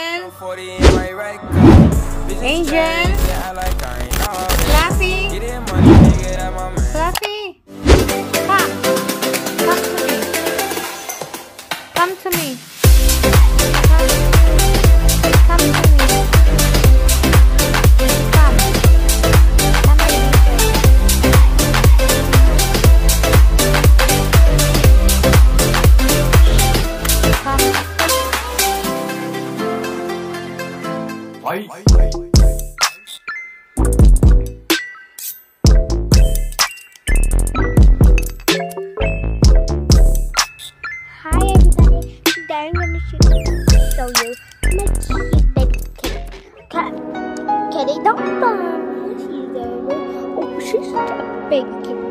Angel, Fluffy, Fluffy, come to me, come to me. I'm gonna show you my cute baby kitty. Kitty, don't bother. She's a big kitty.